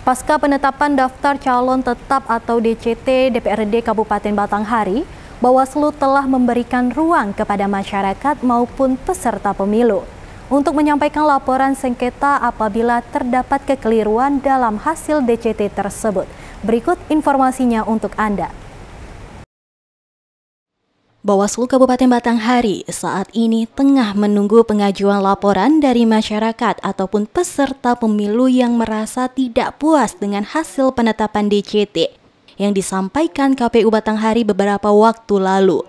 Pasca penetapan daftar calon tetap atau DCT DPRD Kabupaten Batanghari, Bawaslu telah memberikan ruang kepada masyarakat maupun peserta pemilu untuk menyampaikan laporan sengketa apabila terdapat kekeliruan dalam hasil DCT tersebut. Berikut informasinya untuk Anda. Bawaslu Kabupaten Batanghari saat ini tengah menunggu pengajuan laporan dari masyarakat ataupun peserta pemilu yang merasa tidak puas dengan hasil penetapan DCT yang disampaikan KPU Batanghari beberapa waktu lalu.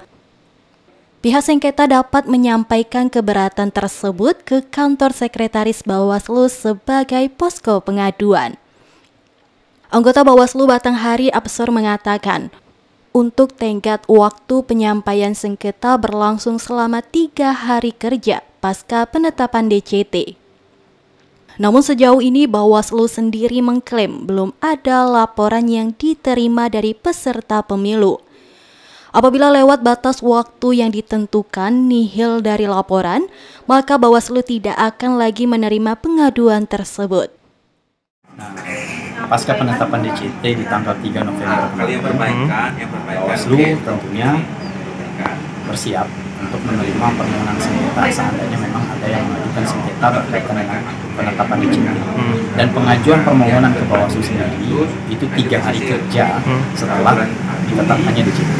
Pihak sengketa dapat menyampaikan keberatan tersebut ke kantor sekretaris Bawaslu sebagai posko pengaduan. Anggota Bawaslu Batanghari Absor mengatakan, untuk tenggat waktu penyampaian sengketa berlangsung selama 3 hari kerja pasca penetapan DCT. Namun sejauh ini Bawaslu sendiri mengklaim belum ada laporan yang diterima dari peserta pemilu. Apabila lewat batas waktu yang ditentukan nihil dari laporan, maka Bawaslu tidak akan lagi menerima pengaduan tersebut. Pasca penetapan DCT di tanggal 3 November kemarin, Bawaslu tentunya bersiap untuk menerima permohonan sengketa seandainya memang ada yang mengajukan sengketa berkaitan dengan penetapan DCT. Dan pengajuan permohonan ke Bawaslu sendiri itu 3 hari kerja setelah ditetapkannya DCT.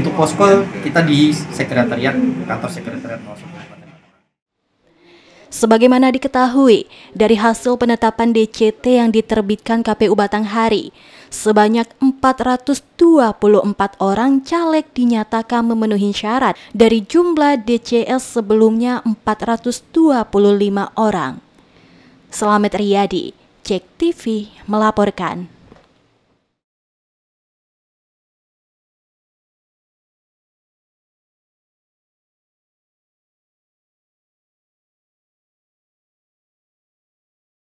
Untuk posko kita di sekretariat, kantor sekretariat Bawaslu. Sebagaimana diketahui, dari hasil penetapan DCT yang diterbitkan KPU Batanghari, sebanyak 424 orang caleg dinyatakan memenuhi syarat dari jumlah DCS sebelumnya 425 orang. Slamet Riyadi, Cek TV melaporkan.